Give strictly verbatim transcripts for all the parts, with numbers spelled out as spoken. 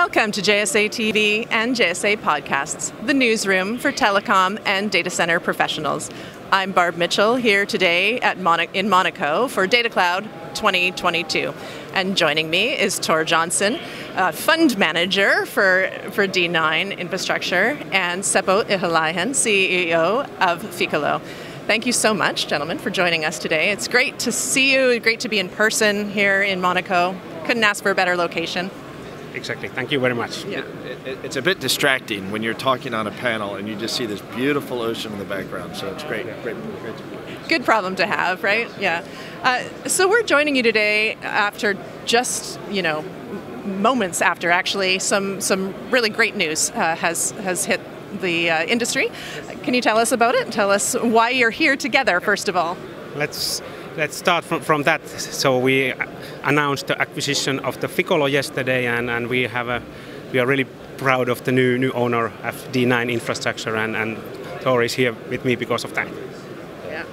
Welcome to J S A T V and J S A Podcasts, the newsroom for telecom and data center professionals. I'm Barb Mitchell here today at Mon- in Monaco for Data Cloud twenty twenty-two. And joining me is Tor Johnson, uh, fund manager for, for D nine Infrastructure, and Seppo Ihalainen, C E O of Ficolo. Thank you so much, gentlemen, for joining us today. It's great to see you, great to be in person here in Monaco. Couldn't ask for a better location. Exactly. Thank you very much. Yeah. It, it, it's a bit distracting when you're talking on a panel and you just see this beautiful ocean in the background. So it's great. Yeah. Great, great. Good problem to have, right? Yeah. Uh, so we're joining you today after just, you know, moments after actually some some really great news uh, has has hit the uh, industry. Can you tell us about it? Tell us why you're here together, first of all. Let's. Let's start from, from that. So we announced the acquisition of the Ficolo yesterday, and, and we have a we are really proud of the new new owner of D nine Infrastructure, and, and Tor is here with me because of that. Yeah,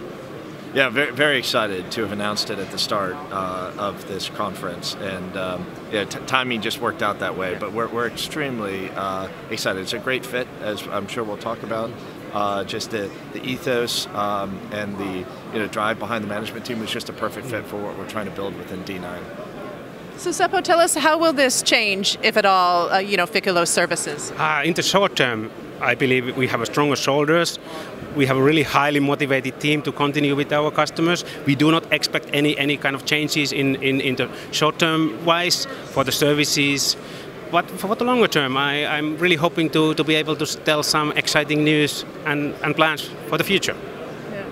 yeah, very, very excited to have announced it at the start uh, of this conference, and um, yeah, t timing just worked out that way. Yeah. But we're we're extremely uh, excited. It's a great fit, as I'm sure we'll talk about. Uh, just the, the ethos um, and the you know, drive behind the management team was just a perfect fit for what we're trying to build within D nine. So Seppo, tell us, how will this change, if at all, uh, you know, Ficolo's services? Uh, in the short term, I believe we have a stronger shoulders. We have a really highly motivated team to continue with our customers. We do not expect any any kind of changes in, in, in the short term wise for the services. But for the longer term, I, I'm really hoping to, to be able to tell some exciting news and, and plans for the future. Yeah.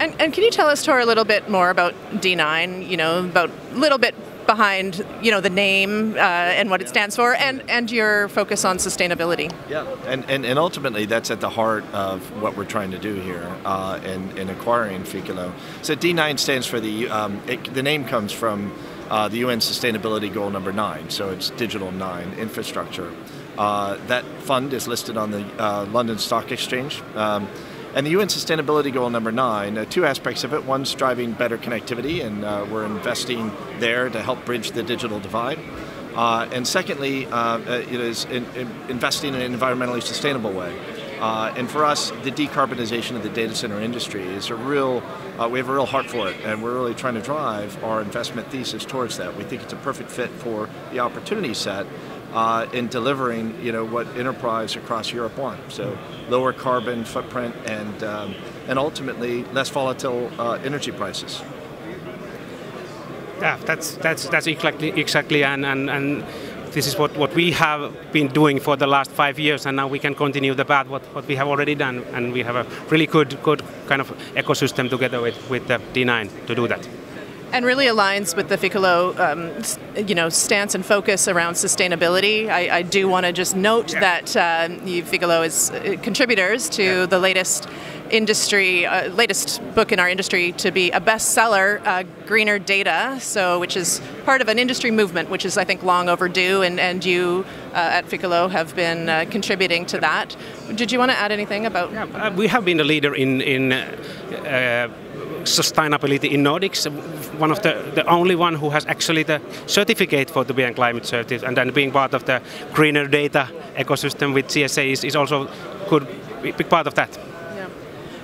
And, and can you tell us, Tor, a little bit more about D nine, you know, about a little bit behind, you know, the name uh, and what it stands for, and, and your focus on sustainability? Yeah, and, and, and ultimately that's at the heart of what we're trying to do here uh, in, in acquiring Ficolo. So D nine stands for the, um, it, the name comes from Uh, the U N Sustainability Goal number nine, so it's Digital nine Infrastructure. Uh, that fund is listed on the uh, London Stock Exchange. Um, and the U N Sustainability Goal number nine, uh, two aspects of it. One's driving better connectivity, and uh, we're investing there to help bridge the digital divide. Uh, and secondly, uh, it is in, in investing in an environmentally sustainable way. Uh, and for us, the decarbonization of the data center industry is a real, uh, we have a real heart for it, and we're really trying to drive our investment thesis towards that. We think it's a perfect fit for the opportunity set uh, in delivering, you know, what enterprise across Europe want. So lower carbon footprint and, um, and ultimately less volatile uh, energy prices. Yeah, that's, that's, that's exactly, exactly and, and, and this is what, what we have been doing for the last five years, and now we can continue the path what, what we have already done, and we have a really good good kind of ecosystem together with, with the D nine to do that. And really aligns with the Ficolo um, you know, stance and focus around sustainability. I, I do want to just note yeah. that um, Ficolo is uh, contributors to yeah. the latest industry, uh, latest book in our industry to be a bestseller, uh, Greener Data, so which is part of an industry movement, which is I think long overdue, and, and you uh, at Ficolo have been uh, contributing to that. Did you want to add anything about? Yeah, uh, we have been a leader in, in uh, sustainability in Nordics, one of the, the only one who has actually the certificate for to be a climate certificate, and then being part of the Greener Data ecosystem with C S A is, is also could be a big part of that.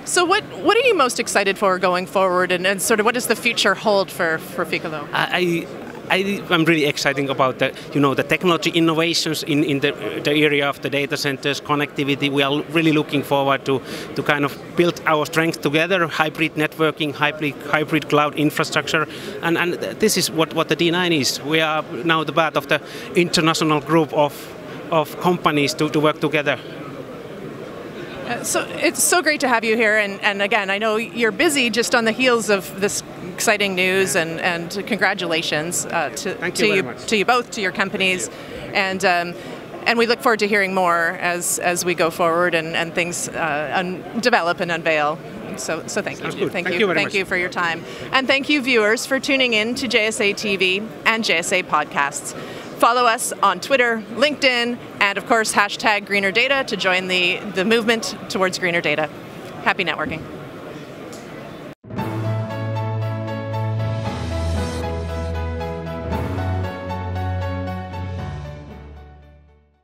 So what, what are you most excited for going forward, and, and sort of what does the future hold for, for Ficolo? I, I, I'm really excited about the, you know, the technology innovations in, in the, the area of the data centers, connectivity. We are really looking forward to, to kind of build our strength together, hybrid networking, hybrid, hybrid cloud infrastructure. And, and this is what, what the D nine is. We are now the part of the international group of, of companies to, to work together. Uh, so it's so great to have you here, and, and again, I know you're busy just on the heels of this exciting news, and, and congratulations uh, to, Thank you to, you, to you both, to your companies, you. and um, and we look forward to hearing more as, as we go forward and, and things uh, un develop and unveil. So, so thank Sounds you. Good. Thank, thank you. you thank much. you for your time. And thank you, viewers, for tuning in to J S A T V and J S A Podcasts. Follow us on Twitter, LinkedIn, and of course, hashtag Greener Data to join the, the movement towards Greener Data. Happy networking.